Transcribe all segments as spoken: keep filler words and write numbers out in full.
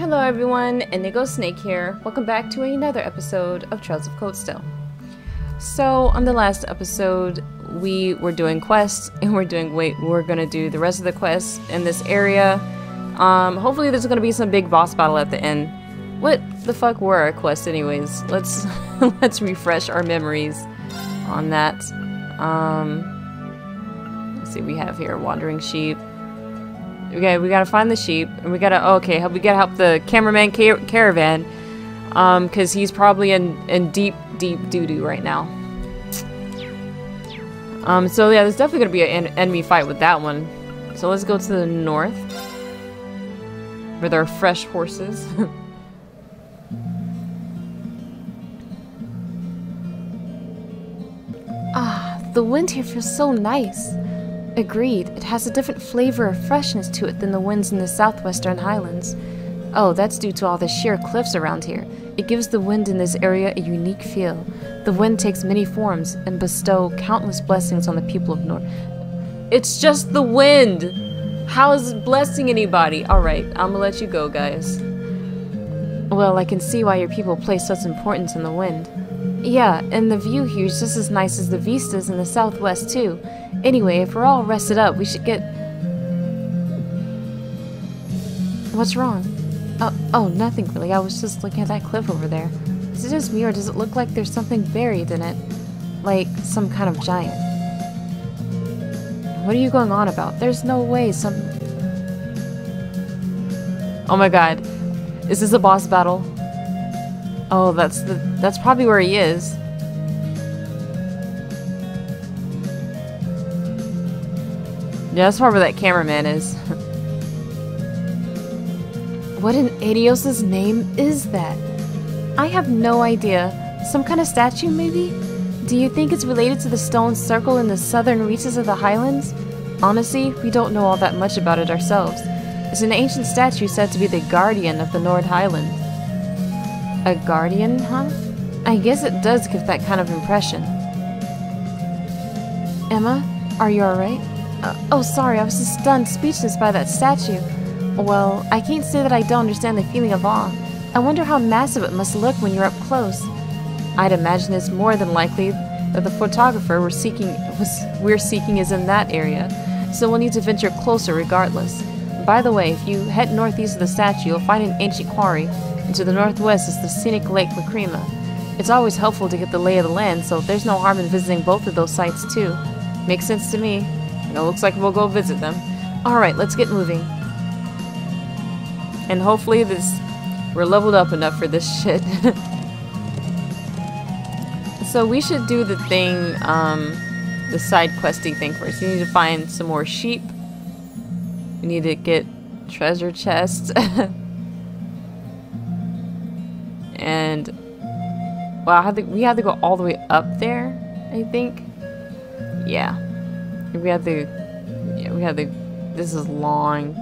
Hello everyone, IndigoSnake here. Welcome back to another episode of Trails of Cold Steel. So on the last episode, we were doing quests, and we're doing wait, we're gonna do the rest of the quests in this area. Um, hopefully there's gonna be some big boss battle at the end. What the fuck were our quests anyways? Let's let's refresh our memories on that. Um, let's see what we have here. Wandering sheep. Okay, we gotta find the sheep, and we gotta, oh, okay, we gotta help the cameraman ca caravan, um, because he's probably in, in deep, deep doo-doo right now. Um, so yeah, there's definitely gonna be an en enemy fight with that one. So let's go to the north, where there are fresh horses. Ah, the wind here feels so nice. Agreed. It has a different flavor of freshness to it than the winds in the southwestern highlands. Oh, that's due to all the sheer cliffs around here. It gives the wind in this area a unique feel. The wind takes many forms and bestows countless blessings on the people of Nord. It's just the wind! How is it blessing anybody? Alright, I'm gonna let you go, guys. Well, I can see why your people place such importance in the wind. Yeah, and the view here is just as nice as the vistas in the southwest, too. Anyway, if we're all rested up, we should get... What's wrong? Oh, oh, nothing really. I was just looking at that cliff over there. Is it just me, or does it look like there's something buried in it? Like some kind of giant. What are you going on about? There's no way some... Oh my god. Is this a boss battle? Oh, that's the... That's probably where he is. Yeah, that's probably where that cameraman is. What in Eidos' name is that? I have no idea. Some kind of statue, maybe? Do you think it's related to the stone circle in the southern reaches of the highlands? Honestly, we don't know all that much about it ourselves. It's an ancient statue said to be the guardian of the Nord Highlands. A guardian, huh? I guess it does give that kind of impression. Emma, are you alright? Uh, oh, sorry, I was just stunned, speechless by that statue. Well, I can't say that I don't understand the feeling of awe. I wonder how massive it must look when you're up close. I'd imagine it's more than likely that the photographer we're seeking, was, we're seeking is in that area, so we'll need to venture closer regardless. By the way, if you head northeast of the statue, you'll find an ancient quarry, and to the northwest is the scenic Lake Lacrima. It's always helpful to get the lay of the land, so there's no harm in visiting both of those sites too. Makes sense to me. It looks like we'll go visit them. Alright, let's get moving. And hopefully this we're leveled up enough for this shit. So we should do the thing, um, the side questing thing first. We need to find some more sheep. We need to get treasure chests. And... Wow, I had to, we had to go all the way up there, I think. Yeah. We had to... Yeah, we had to... This is long.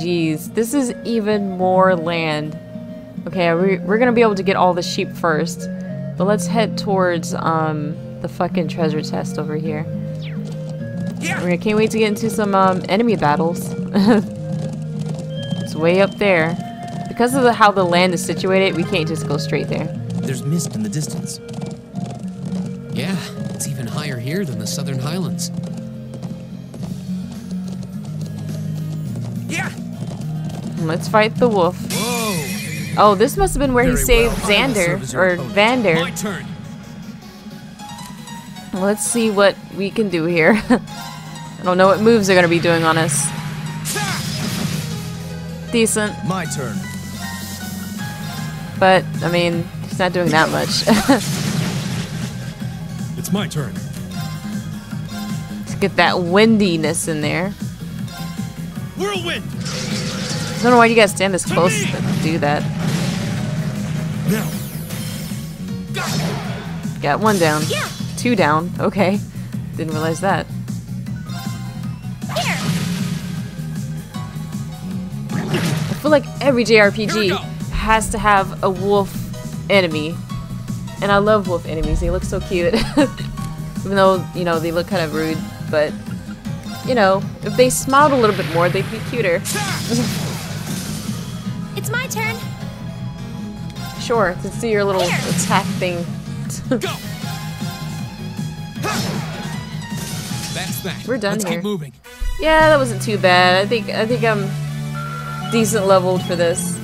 Jeez. This is even more land. Okay, we, we're gonna be able to get all the sheep first. But let's head towards, um... the fucking treasure chest over here. Yeah. I can't wait to get into some, um, enemy battles. It's way up there. Because of the, how the land is situated, we can't just go straight there. There's mist in the distance. Yeah, it's even higher here than the southern highlands. Yeah. Let's fight the wolf. Whoa. Oh, this must have been where Very he saved well. Xander or Vander. My turn. Let's see what we can do here. I don't know what moves they're gonna be doing on us. Decent. My turn. But I mean. It's not doing that much. It's my turn. Let's get that windiness in there. Whirlwind. I don't know why you guys stand this close to, to do that. Now. Got one down. Yeah. Two down. Okay. Didn't realize that. Here. I feel like every J R P G has to have a wolf enemy, and I love wolf enemies. They look so cute. Even though, you know, they look kind of rude, but you know, if they smiled a little bit more, they'd be cuter. It's my turn. Sure, to see your little Here. attack thing. Go. That's that. We're done Let's here. Keep moving. Yeah, that wasn't too bad. I think I think I'm decent leveled for this.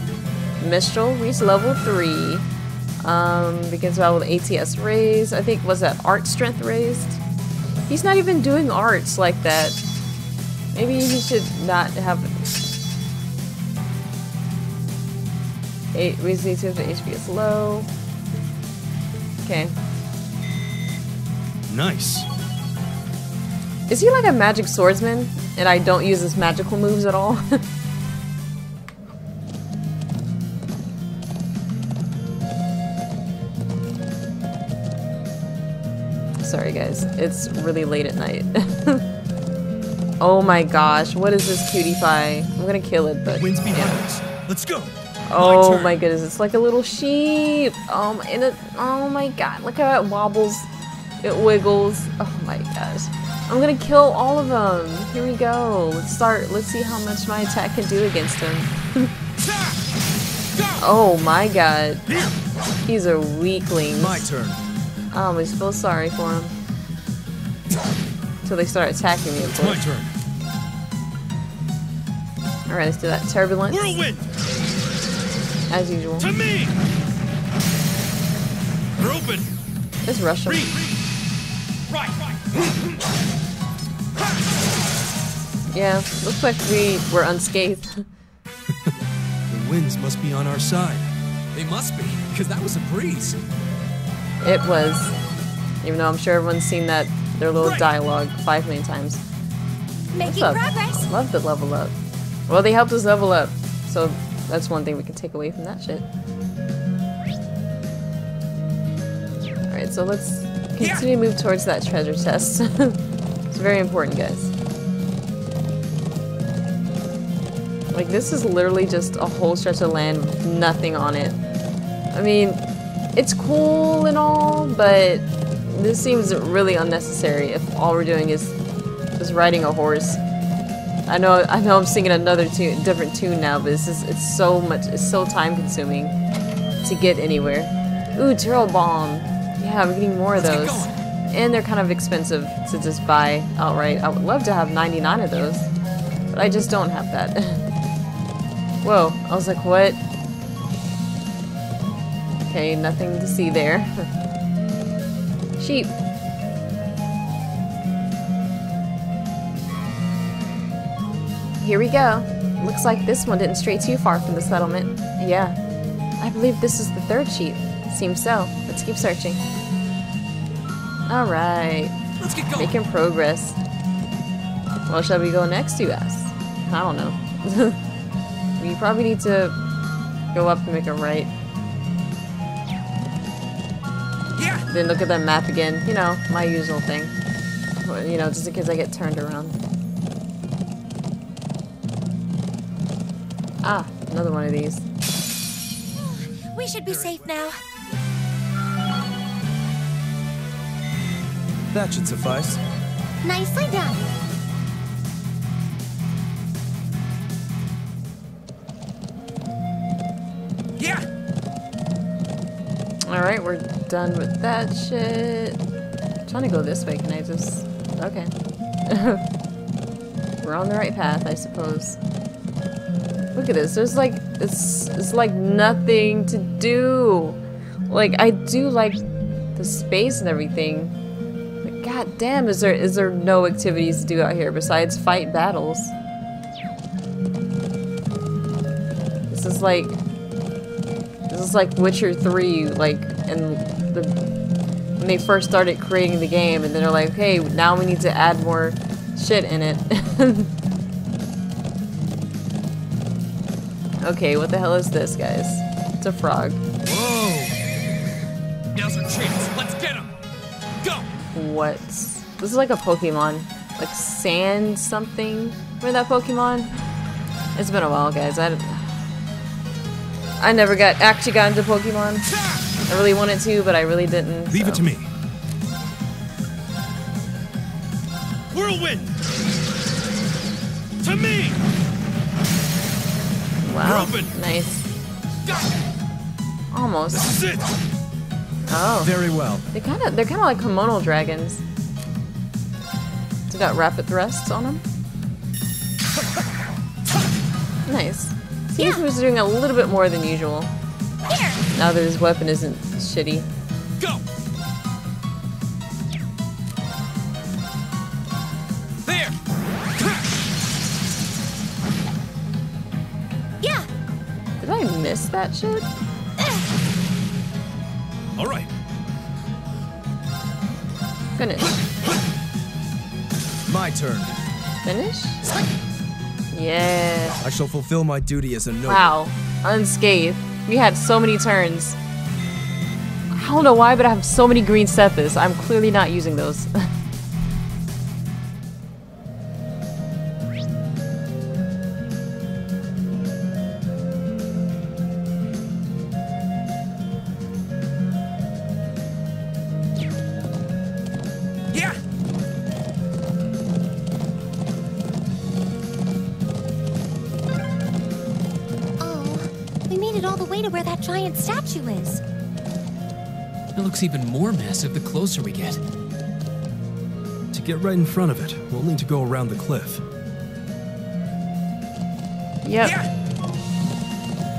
Mistral reached level three. Um, begins battle with A T S raised. I think was that art strength raised. He's not even doing arts like that. Maybe he should not have. Eight reason to the H P is low. Okay. Nice. Is he like a magic swordsman? And I don't use his magical moves at all. Sorry guys, it's really late at night. Oh my gosh, what is this cutie pie? I'm gonna kill it, but wins behind us. Let's go. Oh my, my goodness, it's like a little sheep. Um, and it, oh my god, look how it wobbles. It wiggles. Oh my gosh. I'm gonna kill all of them. Here we go. Let's start. Let's see how much my attack can do against him. Oh my god. He's a weakling. My turn. Oh, we feel sorry for him. Until they start attacking me, of course. My turn. Alright, let's do that. Turbulent. Whirlwind. As usual. To me. We're open. Let's rush him. Right, right. Yeah, looks like we were unscathed. The winds must be on our side. They must be, because that was a breeze. It was. Even though I'm sure everyone's seen that their little right. dialogue five million times. Making progress. Love the level up. Well, they helped us level up, so that's one thing we can take away from that shit. Alright, so let's continue yeah. to move towards that treasure chest. It's very important, guys. Like, this is literally just a whole stretch of land with nothing on it. I mean, it's cool and all, but this seems really unnecessary if all we're doing is just riding a horse. I know, I know, I'm singing another tune, different tune now, but it's just, it's so much, it's so time-consuming to get anywhere. Ooh, turtle bomb. Yeah, we're getting more of those, and they're kind of expensive to just buy outright. I would love to have ninety-nine of those, but I just don't have that. Whoa! I was like, what? Okay, nothing to see there. Sheep. Here we go. Looks like this one didn't stray too far from the settlement. Yeah. I believe this is the third sheep. Seems so. Let's keep searching. Alright. Let's get going. Making progress. Well, shall we go next, you ask? I don't know. We probably need to go up and make a right. Yeah. Then look at that map again. You know, my usual thing. You know, just in case I get turned around. Ah, another one of these. We should be safe now. That should suffice. Nicely done. Yeah. Alright, we're done with that shit. I'm trying to go this way, can I just... Okay. We're on the right path, I suppose. Look at this, there's like, it's, it's like nothing to do. Like, I do like the space and everything. But god damn, is there, is there no activities to do out here besides fight battles? This is like, this is like Witcher three, like, and the, when they first started creating the game and then they're like, hey, now we need to add more shit in it. Okay, what the hell is this, guys? It's a frog. Whoa! Now's our chance. Let's get him. Go. What? This is like a Pokemon, like Sand something. Remember that Pokemon? It's been a while, guys. I I never got actually got into Pokemon. I really wanted to, but I really didn't. Leave so. it to me. Whirlwind. To me. Wow, nice. Almost. This is it. Oh. Very well. They kind of, they're kind of like hormonal dragons. They got rapid thrusts on them. Nice. Seems he was doing a little bit more than usual. Here. Now that his weapon isn't shitty. Go. There. Yeah. Did I miss that shit? All right. Finish. My turn. Finish? Yeah. I shall fulfill my duty as a noble. Wow. Unscathed. We had so many turns. I don't know why, but I have so many green steppers. I'm clearly not using those. Even more massive the closer we get. To get right in front of it, we'll need to go around the cliff. Yep. Yeah.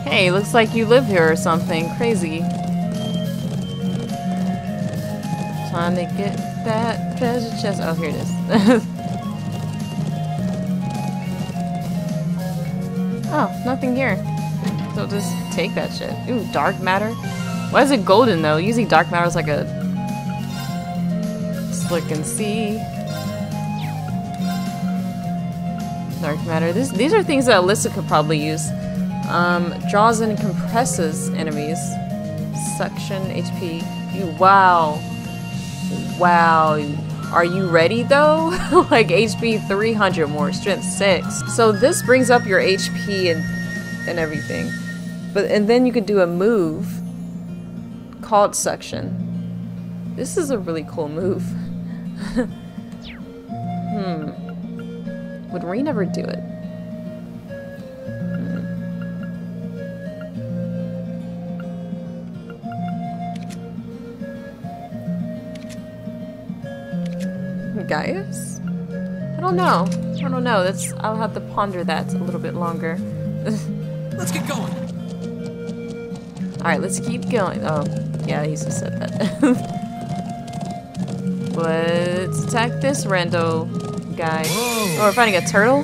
Hey, looks like you live here or something. Crazy. Time to get that treasure chest. Oh, here it is. Oh, nothing here. So just take that shit. Ooh, dark matter. Why is it golden though? Usually dark matter is like a slick and see. Dark matter. This, these are things that Alyssa could probably use. Um, draws and compresses enemies. Suction H P. You, wow. Wow. Are you ready though? Like H P three hundred more, strength six. So this brings up your H P and and everything. But and then you could do a move. Called suction. This is a really cool move. Hmm. Would Rean ever do it? Hmm. Gaius? I don't know. I don't know. That's. I'll have to ponder that a little bit longer. Let's get going. All right. Let's keep going. Oh. Yeah, he's just said that. Let's attack this rando guy. Whoa. Oh, we're fighting a turtle?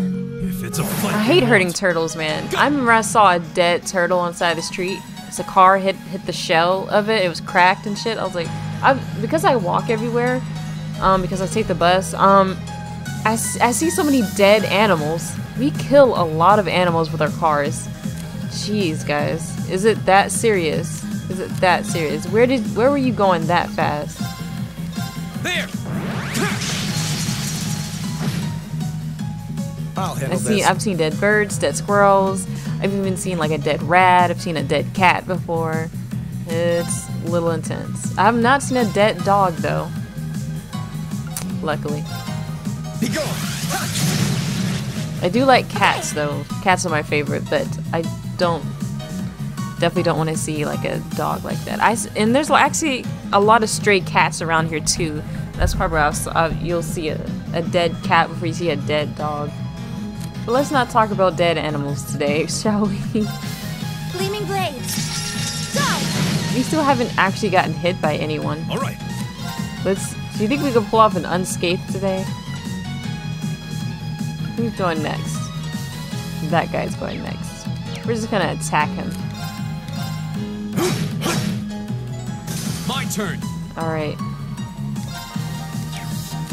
If it's a fight, I hate hurting turtles, man. I remember I saw a dead turtle on the side of the street. It's a car hit hit the shell of it. It was cracked and shit. I was like, I because I walk everywhere, um, because I take the bus, um, I, I see so many dead animals. We kill a lot of animals with our cars. Jeez, guys. Is it that serious? Is it that serious? Where did where were you going that fast? There. I'll handle I've seen, this. I've seen dead birds, dead squirrels. I've even seen like a dead rat. I've seen a dead cat before. It's a little intense. I've not seen a dead dog though. Luckily. Be gone. I do like cats though. Cats are my favorite, but I don't. Definitely don't want to see like a dog like that. I and there's actually a lot of stray cats around here too. That's probably why uh, you'll see a, a dead cat before you see a dead dog. But let's not talk about dead animals today, shall we? Gleaming blades. Go! We still haven't actually gotten hit by anyone. All right. Let's. Do you think we can pull off an unscathed today? Who's going next? That guy's going next. We're just gonna attack him. My turn. All right.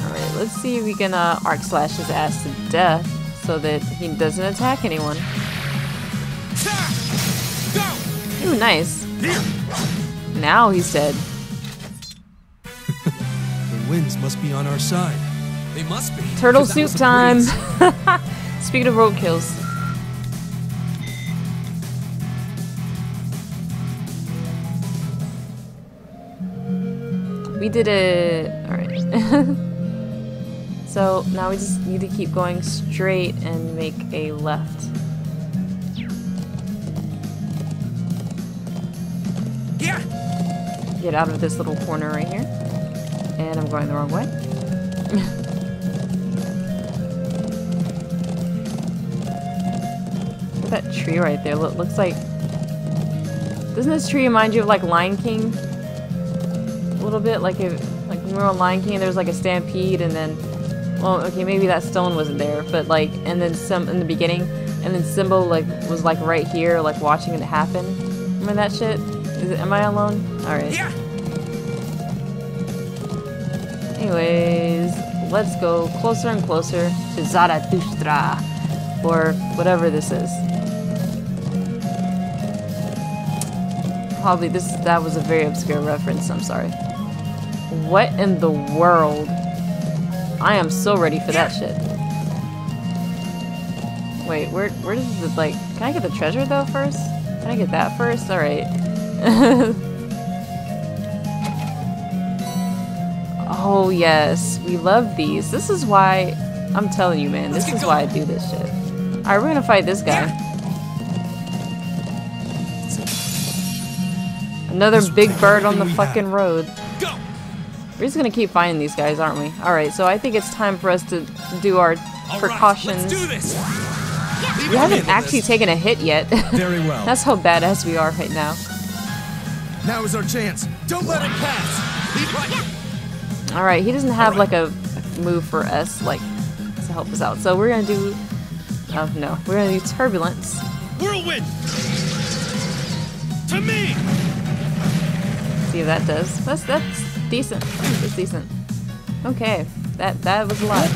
All right. Let's see if we can uh, arc slash his ass to death so that he doesn't attack anyone. Ooh, nice. Now he's dead. The winds must be on our side. They must be. Turtle soup time. Speaking of roadkills. We did it. Alright. So now we just need to keep going straight and make a left. get out of this little corner right here. And I'm going the wrong way. Look at that tree right there. Look, looks like... Doesn't this tree remind you of, like, Lion King? A little bit? Like, if, like when we were on Lion King, there was, like, a stampede, and then... Well, okay, maybe that stone wasn't there, but, like, and then some in the beginning, and then Simba, like, was, like, right here, like, watching it happen. Remember that shit? Is it, am I alone? Alright. Yeah. Anyways, let's go closer and closer to Zarathustra, or whatever this is. Probably this, that was a very obscure reference, I'm sorry. What in the world? I am so ready for that shit. Wait, where where does it, like, can I get the treasure though first? Can I get that first? Alright. Oh yes, we love these. This is why, I'm telling you man, this is why I do this shit. Alright, we're gonna fight this guy. Another big bird on the fucking road. We're just gonna keep finding these guys, aren't we? Alright, so I think it's time for us to do our All precautions. Right, do this. Yeah. We haven't actually this. taken a hit yet. Very well. That's how badass we are right now. Now is our chance. Don't let it pass. Yeah. Alright, he doesn't have right. like a move for us, like, to help us out. So we're gonna do... Oh, no. We're gonna do Turbulence. Whirlwind! To me! See what that does. That's... that's decent. It's decent. Okay. That that was a lot.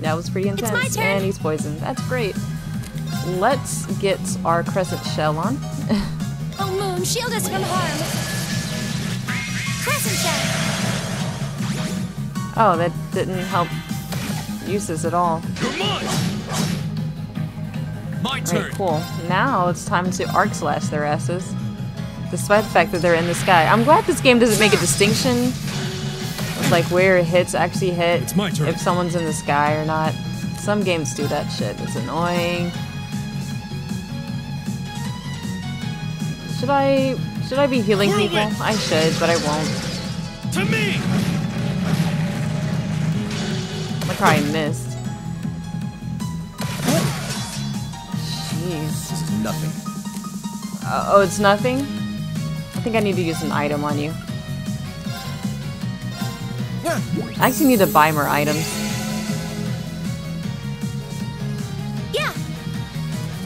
That was pretty intense. And he's poisoned. That's great. Let's get our crescent shell on. Oh moon, shield us from harm. Crescent shell. Oh, that didn't help uses at all. My turn. Alright, cool. Now it's time to arc slash their asses. Despite the fact that they're in the sky. I'm glad this game doesn't make a distinction of, like, where hits actually hit, it's my turn. If someone's in the sky or not. Some games do that shit. It's annoying. Should I... Should I be healing people? I should, but I won't. To me. I probably missed. Jeez. This is nothing. Uh, oh, it's nothing? I think I need to use an item on you. I actually need to buy more items. Yeah.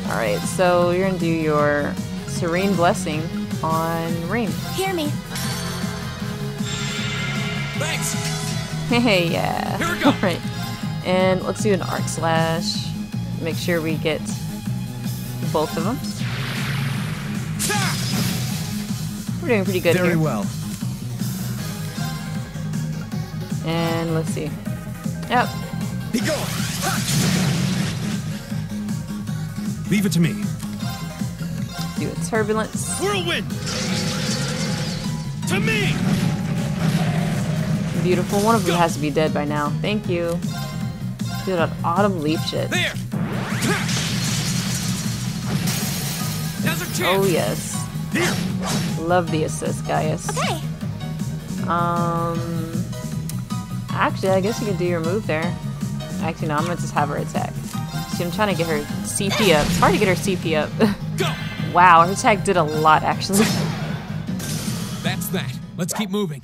Alright, so you're gonna do your Serene Blessing on Rean. Hear me. Thanks. Hey, yeah. Here we go. Alright. And let's do an arc slash. Make sure we get both of them. We're doing pretty good Very here. well. And let's see. Yep. Be gone. Leave it to me. Do a Turbulence. Whirlwind. To me. Beautiful. One of them Go. has to be dead by now. Thank you. Do that autumn leaf shit. There. Oh yes. Here. Love the assist, Gaius. Okay. Um. Actually, I guess you can do your move there. Actually, no, I'm gonna just have her attack. See, I'm trying to get her C P up. It's hard to get her C P up. Go. Wow, her attack did a lot, actually. That's that. Let's keep moving.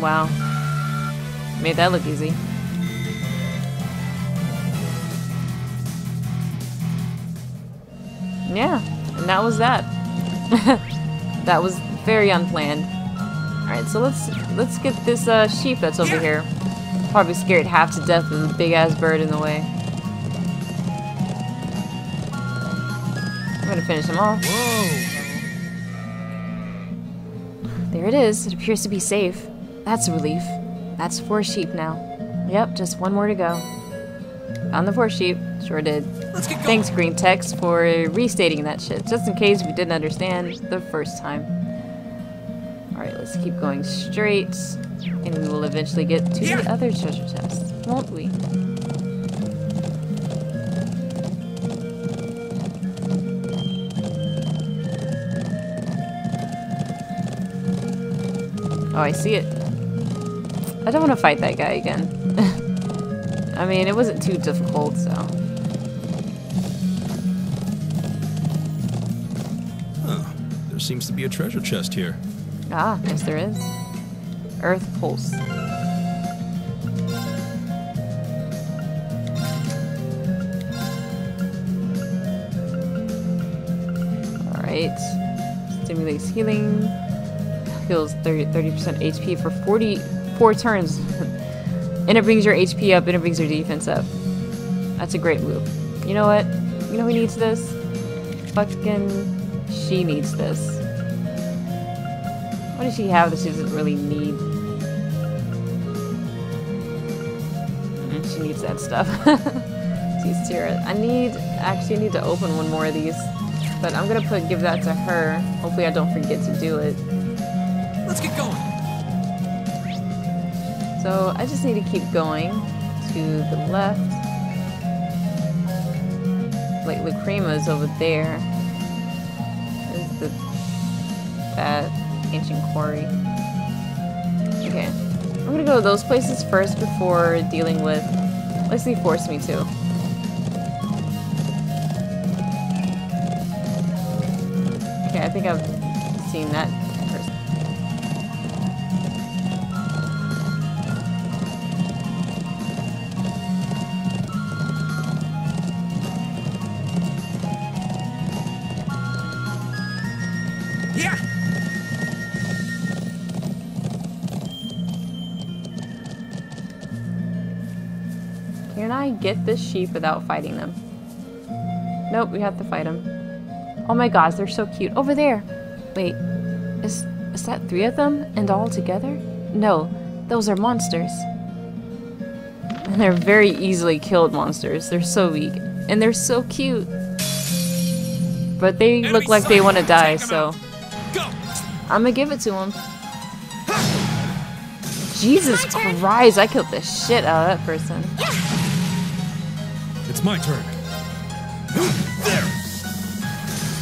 Wow. Made that look easy. Yeah, and that was that. That was very unplanned. Alright, so let's let's get this uh, sheep that's over here. Probably scared half to death with a big-ass bird in the way. I'm gonna finish them off. Whoa. There it is. It appears to be safe. That's a relief. That's four sheep now. Yep, just one more to go. Found the four sheep. Sure did. Thanks, Green Text, for restating that shit, just in case we didn't understand the first time. Alright, let's keep going straight, and we will eventually get to yeah. the other treasure chest, won't we? Oh, I see it. I don't want to fight that guy again. I mean, it wasn't too difficult, so. Huh. There seems to be a treasure chest here. Ah, yes there is. Earth Pulse. Alright. Stimulates healing. Heals thirty percent H P for forty-four turns. And it brings your H P up and it brings your defense up. That's a great move. You know what? You know who needs this? Fucking... She needs this. What does she have that she doesn't really need? She needs that stuff. She's Tira. I need... Actually, I need to open one more of these. But I'm gonna put give that to her. Hopefully I don't forget to do it. Let's get going! So, I just need to keep going to the left. Lake Lacrima is over there. There's the... that... ancient quarry. Okay. I'm gonna go to those places first before dealing with... unless they force me to. Okay, I think I've seen that first. Get this sheep without fighting them. Nope, we have to fight them. Oh my gosh, they're so cute. Over there! Wait, is, is that three of them? And all together? No, those are monsters. And they're very easily killed monsters. They're so weak. And they're so cute. But they Enemy look like they want to die, so... I'm gonna give it to them. Jesus Christ, I killed the shit out of that person. It's my turn. There.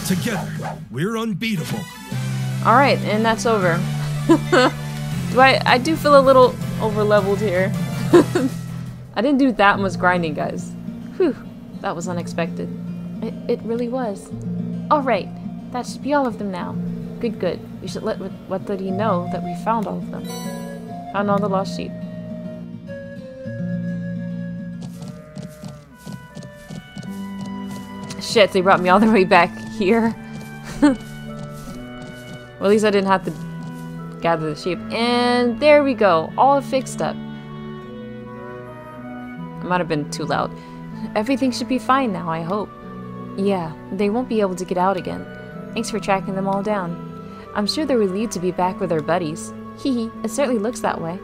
Together, we're unbeatable. All right, and that's over. do I? I do feel a little overleveled here. I didn't do that much grinding, guys. Whew, that was unexpected. It, it really was. All right, that should be all of them now. Good, good. We should let what did he know that we found all of them. Found all the lost sheep. Shit, they brought me all the way back here. Well, at least I didn't have to gather the sheep. And there we go, all fixed up. I might have been too loud. Everything should be fine now, I hope. Yeah, they won't be able to get out again. Thanks for tracking them all down. I'm sure they're relieved to be back with their buddies. Hee hee, it certainly looks that way.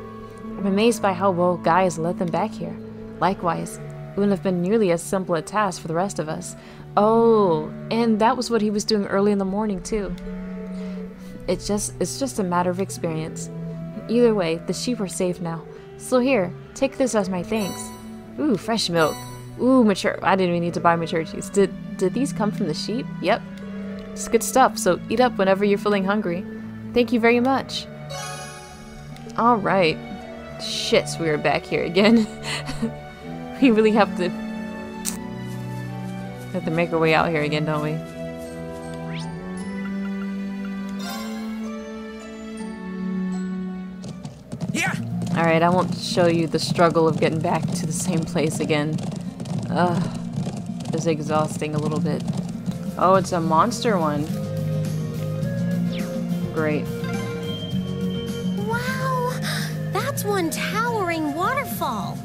I'm amazed by how well Gaius led them back here. Likewise, it wouldn't have been nearly as simple a task for the rest of us. Oh, and that was what he was doing early in the morning too. It's just it's just a matter of experience. Either way, the sheep are safe now. So here, take this as my thanks. Ooh, fresh milk. Ooh, mature. I didn't even need to buy mature cheese. Did did these come from the sheep? Yep. It's good stuff, so eat up whenever you're feeling hungry. Thank you very much. Alright. Shits, we are back here again. We really have to have to make our way out here again, don't we? Yeah. All right, I won't show you the struggle of getting back to the same place again. Ugh, it's exhausting a little bit. Oh, it's a monster one. Great. Wow, that's one towering waterfall.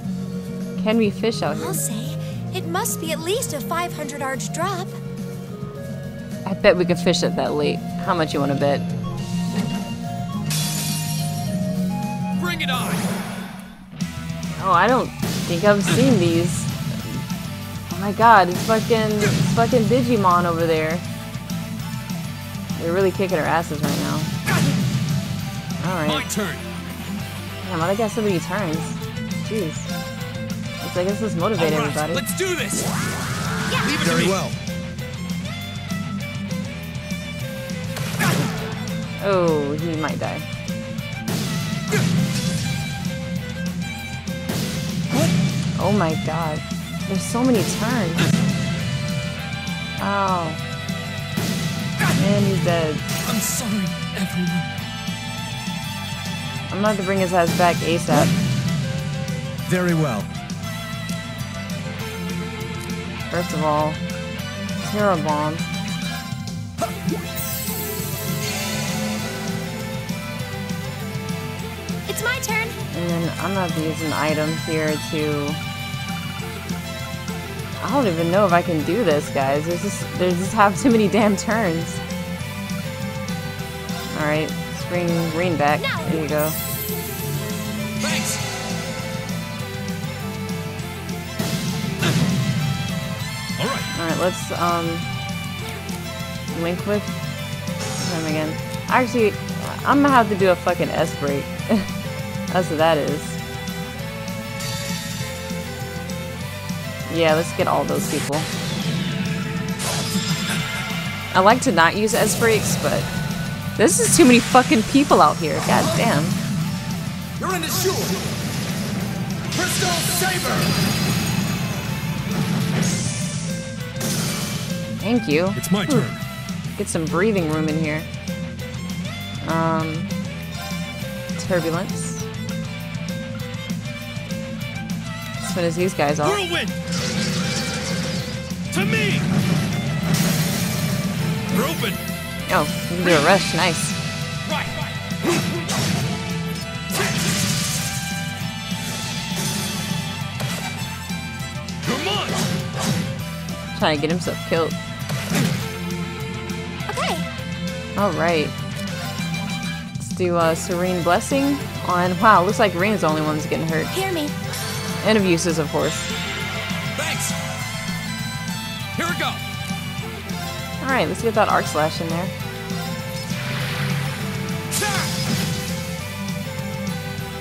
Can we fish out here? I'll say. It must be at least a five hundred arch drop. I bet we could fish at that lake. How much you want to bet? Bring it on! Oh, I don't think I've seen these. Oh my god, it's fucking, it's fucking Digimon over there. They're really kicking our asses right now. All right. My turn. Damn, I got so many turns. Jeez. So I guess let's motivate right, everybody. Let's do this. Yeah. Leave it Very to me. well. Oh, he might die. Oh my god. There's so many turns. Ow. Man, he's dead. I'm sorry, everyone. I'm gonna have to bring his ass back ASAP. Very well. First of all, hero bomb. It's my turn. And then I'm gonna have to use an item here to. I don't even know if I can do this, guys. There's just there's just have too many damn turns. All right, let's bring Rean back. No. There you go. Thanks. All right. All right. Let's um link with him again. Actually, I'm gonna have to do a fucking S break. That's what that is. Yeah, let's get all those people. I like to not use S breaks, but this is too many fucking people out here. God damn. You're in the shoe. Crystal Saber. Thank you. It's my turn. Get some breathing room in here. Um, turbulence. Let's finish these guys off. Whirlwind. To me. Broken. Oh, you can do a rush. Nice. Right. Come on. Trying to get himself killed. Okay. All right. Do a serene blessing on. Wow, looks like Rean's the only one's getting hurt. Hear me. And abuses, of course. Thanks. Here we go. All right, let's get that arc slash in there.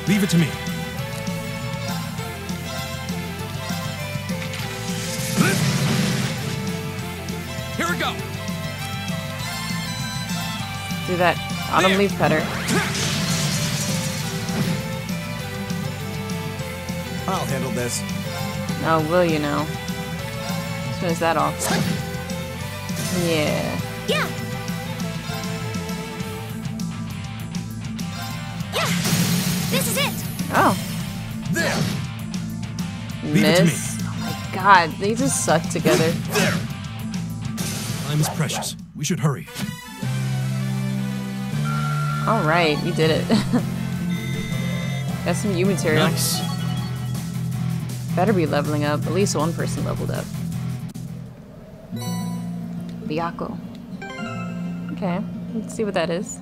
Leave it to me. Here we go. Do that autumn leaf cutter. I'll handle this. Oh, will you now? Finish that off. Yeah. Yeah. Yeah. This is it. Oh. There. Miss. Oh my god, they just suck together. There. Time is precious. We should hurry. All right, we did it. Got some new material. Nice. Better be leveling up. At least one person leveled up. Viacko. Okay, let's see what that is.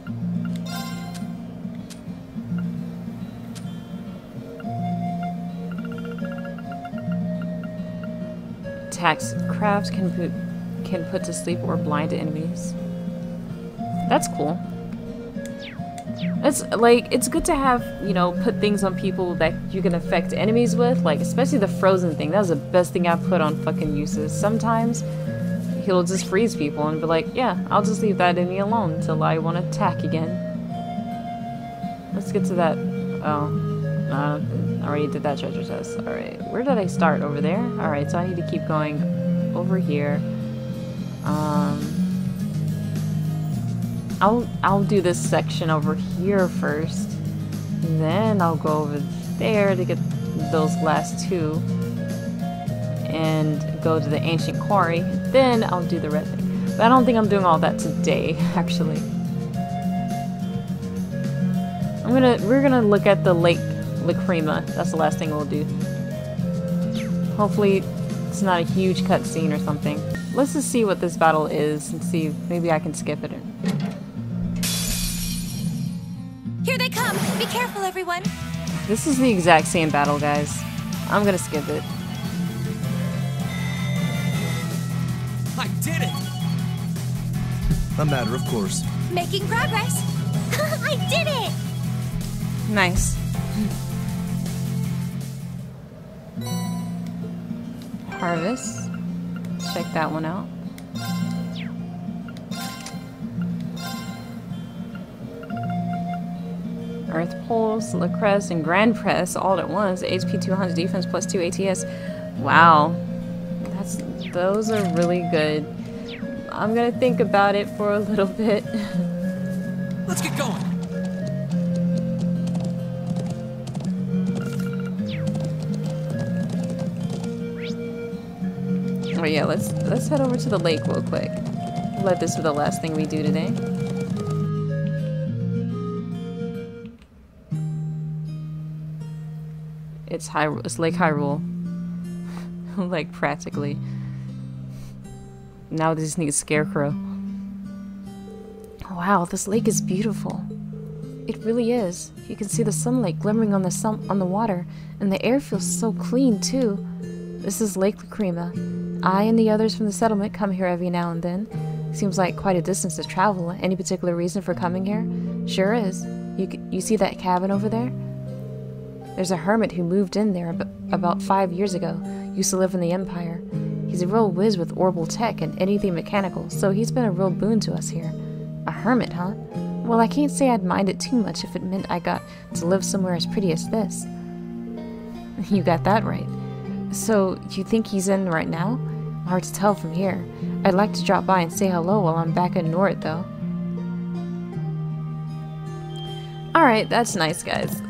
Attacks craft can put can put to sleep or blind enemies. That's cool. It's like it's good to have, you know, put things on people that you can affect enemies with, like especially the frozen thing. That was the best thing I've put on fucking uses. Sometimes he'll just freeze people and be like, yeah, I'll just leave that enemy alone until I want to attack again. Let's get to that. Oh, uh, I already did that treasure chest. All right, where did I start? Over there. All right, so I need to keep going over here. Um. I'll I'll do this section over here first, and then I'll go over there to get those last two, and go to the ancient quarry. Then I'll do the red thing, but I don't think I'm doing all that today. Actually, I'm gonna we're gonna look at the Lake Lacrima. That's the last thing we'll do. Hopefully, it's not a huge cutscene or something. Let's just see what this battle is and see maybe I can skip it. Or be careful, everyone. This is the exact same battle, guys. I'm gonna skip it. I did it. A matter of course. Making progress. I did it. Nice. Harvest. Let's check that one out. Earth Pulse, Lacresse, and Grand Press all at once. H P two hundred, defense plus two A T S. Wow. That's, those are really good. I'm gonna think about it for a little bit. Let's get going. Oh yeah, let's let's head over to the lake real quick. Let this be the last thing we do today. It's Hyrule. It's Lake Hyrule. Like practically. Now they just need a scarecrow. Wow, this lake is beautiful. It really is. You can see the sunlight glimmering on the sun on the water, and the air feels so clean too. This is Lake Lacrima. I and the others from the settlement come here every now and then. Seems like quite a distance to travel. Any particular reason for coming here? Sure is. You you see that cabin over there? There's a hermit who moved in there ab about five years ago. Used to live in the Empire. He's a real whiz with orbital tech and anything mechanical, so he's been a real boon to us here. A hermit, huh? Well, I can't say I'd mind it too much if it meant I got to live somewhere as pretty as this. You got that right. So, you think he's in right now? Hard to tell from here. I'd like to drop by and say hello while I'm back in Nord, though. Alright, that's nice, guys.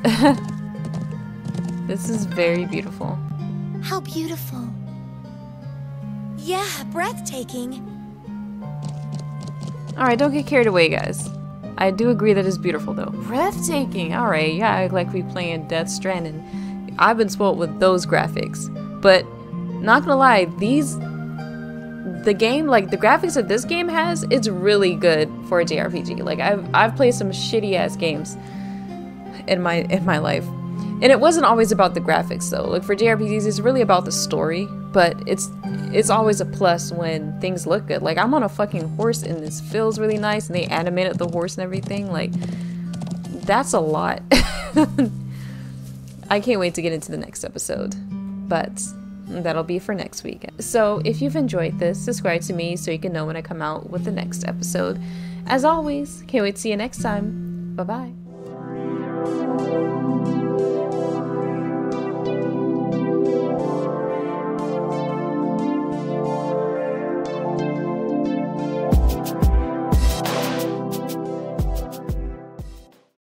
This is very beautiful. How beautiful. Yeah, breathtaking. Alright, don't get carried away, guys. I do agree that it's beautiful, though. Breathtaking! Alright, yeah, like we playing Death Stranding. I've been spoiled with those graphics, but not gonna lie, these, the game, like the graphics that this game has, it's really good for a J R P G. Like I've I've played some shitty ass games in my in my life, and it wasn't always about the graphics though. Like for J R P Gs, it's really about the story, but it's it's always a plus when things look good. Like I'm on a fucking horse and this feels really nice, and they animated the horse and everything. Like that's a lot. I can't wait to get into the next episode, but that'll be for next week. So if you've enjoyed this, subscribe to me so you can know when I come out with the next episode. As always, can't wait to see you next time. Bye-bye.